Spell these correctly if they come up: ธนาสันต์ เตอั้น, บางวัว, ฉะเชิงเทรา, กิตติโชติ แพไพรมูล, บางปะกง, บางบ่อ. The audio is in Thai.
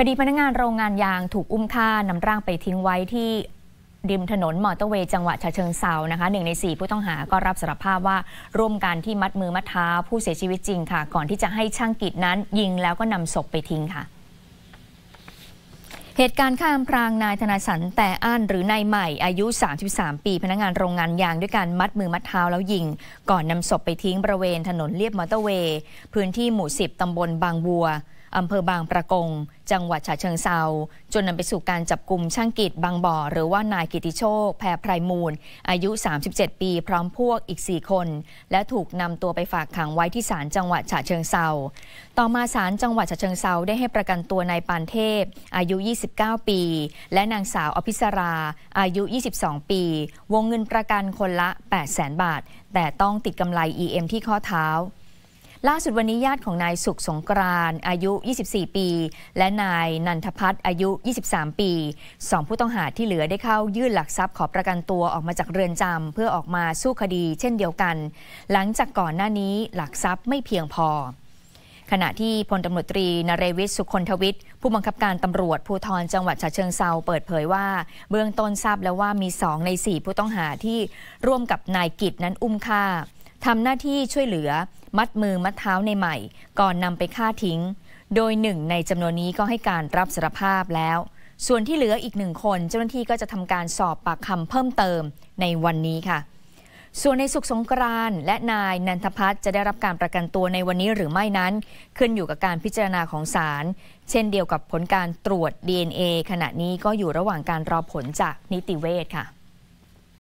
คดีพนักงานโรงงานยางถูกอุ้มฆ่านำร่างไปทิ้งไว้ที่ริมถนนมอเตอร์เวย์จังหวัดฉะเชิงเทรานะคะ1 ใน 4ผู้ต้องหาก็รับสารภาพว่าร่วมกันที่มัดมือมัดเท้าผู้เสียชีวิตจริงค่ะก่อนที่จะให้ช่างกิจนั้นยิงแล้วก็นำศพไปทิ้งค่ะเหตุการณ์ฆ่าอำพรางนายธนสันต์แต่อ่านหรือนายใหม่อายุ33ปีพนักงานโรงงานยางด้วยการมัดมือมัดเท้าแล้วยิงก่อนนำศพไปทิ้งบริเวณถนนเลียบมอเตอร์เวย์พื้นที่หมู่10ตำบลบางบัวอำเภอบางปะกงจังหวัดฉะเชิงเทราจนนำไปสู่การจับกลุ่มช่างกิจบางบ่อหรือว่านายกิติโชคแพรไพรมูลอายุ37ปีพร้อมพวกอีก4คนและถูกนำตัวไปฝากขังไว้ที่ศาลจังหวัดฉะเชิงเทราต่อมาศาลจังหวัดฉะเชิงเทราได้ให้ประกันตัวนายปานเทพอายุ29ปีและนางสาวอภิสราอายุ22ปีวงเงินประกันคนละ 800,000 บาทแต่ต้องติดกำไล EM ที่ข้อเท้าล่าสุดวันนี้ญาติของนายสุขสงกรานต์อายุ24ปีและนายนันทพัฒน์อายุ23ปี2ผู้ต้องหาที่เหลือได้เข้ายื่นหลักทรัพย์ขอประกันตัวออกมาจากเรือนจำเพื่อออกมาสู้คดีเช่นเดียวกันหลังจากก่อนหน้านี้หลักทรัพย์ไม่เพียงพอขณะที่พลตำรวจตรีนเรวิศสุคนทวิทย์ผู้บังคับการตำรวจภูธรจังหวัดฉะเชิงเทราเปิดเผยว่าเบื้องต้นทราบแล้วว่ามี2 ใน 4ผู้ต้องหาที่ร่วมกับนายกิจนั้นอุ้มฆ่าทำหน้าที่ช่วยเหลือมัดมือมัดเท้าในใหม่ก่อนนำไปฆ่าทิ้งโดย1ในจำนวนนี้ก็ให้การรับสารภาพแล้วส่วนที่เหลืออีก1 คนเจ้าหน้าที่ก็จะทำการสอบปากคำเพิ่มเติมในวันนี้ค่ะส่วนในสุขสงกรานต์และนายนันทพัฒน์จะได้รับการประกันตัวในวันนี้หรือไม่นั้นขึ้นอยู่กับการพิจารณาของศาลเช่นเดียวกับผลการตรวจ DNA ขณะนี้ก็อยู่ระหว่างการรอผลจากนิติเวชค่ะ